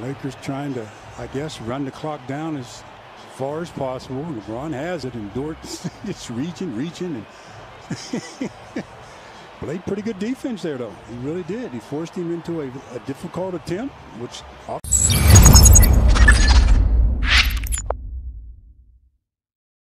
Lakers trying to, I guess, run the clock down as far as possible. LeBron has it, and Dort just reaching. And played pretty good defense there, though. He really did. He forced him into a difficult attempt, which...